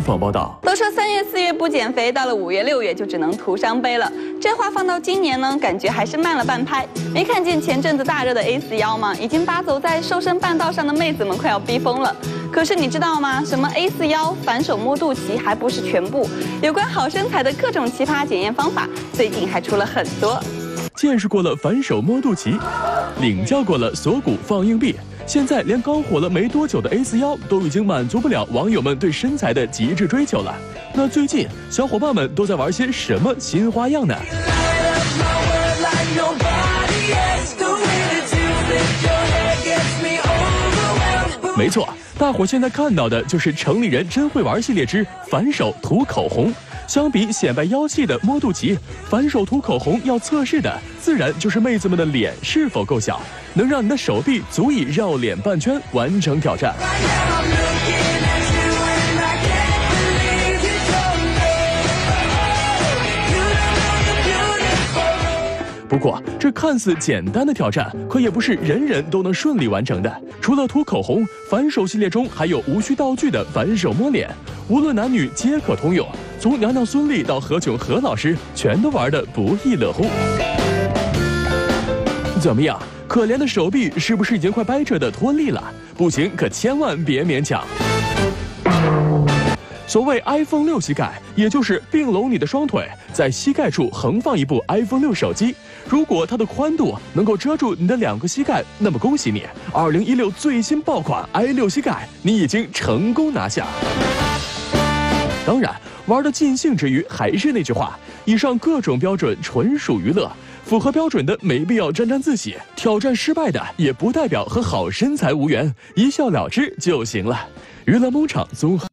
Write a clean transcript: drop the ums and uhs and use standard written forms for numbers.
新闻报道：都说3月4月不减肥，到了5月6月就只能徒伤悲了。这话放到今年呢，感觉还是慢了半拍。没看见前阵子大热的 A41吗？已经把走在瘦身半道上的妹子们快要逼疯了。可是你知道吗？什么 A41、反手摸肚脐还不是全部。有关好身材的各种奇葩检验方法，最近还出了很多。见识过了反手摸肚脐，领教过了锁骨放硬币。 现在连刚火了没多久的 A41都已经满足不了网友们对身材的极致追求了。那最近小伙伴们都在玩些什么新花样呢？没错，大伙现在看到的就是城里人真会玩系列之反手涂口红。 相比显摆妖气的摸肚脐，反手涂口红要测试的自然就是妹子们的脸是否够小，能让你的手臂足以绕脸半圈完成挑战。不过，这看似简单的挑战，可也不是人人都能顺利完成的。除了涂口红，反手系列中还有无需道具的反手摸脸，无论男女皆可通用。 从娘娘孙俪到何炅何老师，全都玩得不亦乐乎。怎么样，可怜的手臂是不是已经快掰扯的脱力了？不行，可千万别勉强。所谓 iPhone 6膝盖，也就是并拢你的双腿，在膝盖处横放一部 iPhone 6手机。如果它的宽度能够遮住你的两个膝盖，那么恭喜你，2016最新爆款 i6膝盖，你已经成功拿下。当然。 玩的尽兴之余，还是那句话，以上各种标准纯属娱乐，符合标准的没必要沾沾自喜，挑战失败的也不代表和好身材无缘，一笑了之就行了。娱乐工厂综合。